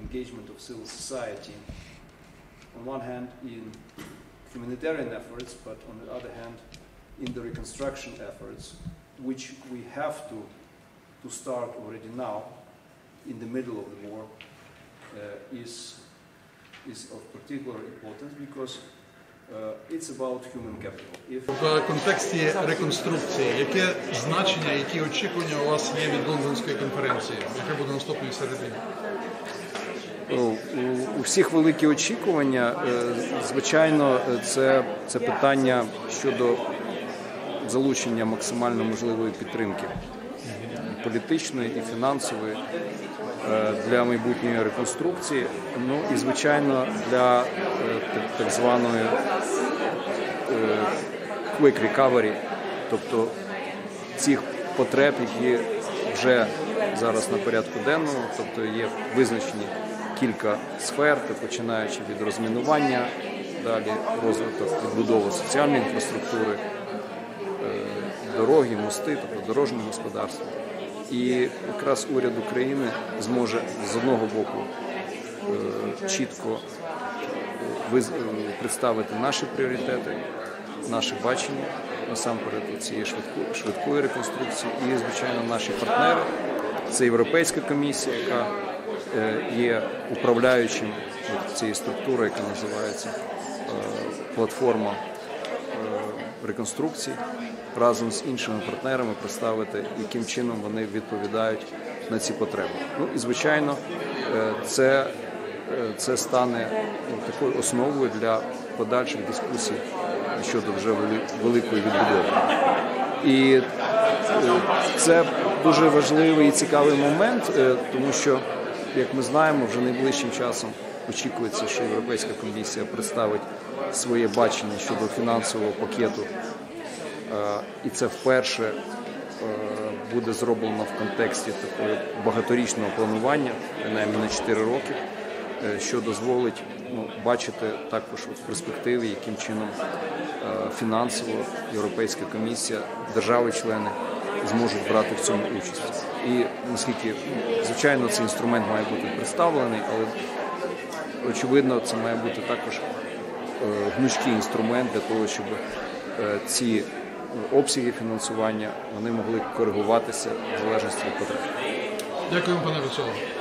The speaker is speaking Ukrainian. engagement of civil society, on one hand in humanitarian efforts, but on the other hand in the reconstruction efforts, which we have to start already now, in the middle of the war, is of particular importance because it's about human capital. В контексті реконструкції, яке значення, які очікування у вас є від Лондонської конференції, яка буде наступною середині? У всіх великі очікування, звичайно, це питання щодо залучення максимально можливої підтримки політичної і фінансової для майбутньої реконструкції, ну і, звичайно, для так званої quick recovery, тобто цих потреб, які вже зараз на порядку денному, тобто є визначені кілька сфер, починаючи від розмінування, далі розвиток відбудови соціальної інфраструктури, дороги, мости, тобто дорожнього господарства. І якраз уряд України зможе з одного боку чітко представити наші пріоритети, наше бачення насамперед цієї швидкої реконструкції. І, звичайно, наші партнери – це Європейська комісія, яка є управляючим цієї структури, яка називається платформа реконструкції, разом з іншими партнерами представити, яким чином вони відповідають на ці потреби. Ну і, звичайно, це стане такою основою для подальших дискусій щодо вже великої відбудови. І це дуже важливий і цікавий момент, тому що, як ми знаємо, вже найближчим часом очікується, що Європейська комісія представить своє бачення щодо фінансового пакету, і це вперше буде зроблено в контексті такого багаторічного планування, принаймні на 4 роки, що дозволить бачити також в перспективі, яким чином фінансово Європейська комісія, держави-члени зможуть брати в цьому участь. І наскільки, звичайно, цей інструмент має бути представлений, але очевидно, це має бути також гнучкий інструмент для того, щоб ці обсяги фінансування вони могли коригуватися в залежності від потреб. Дякую, пане Вячеславе.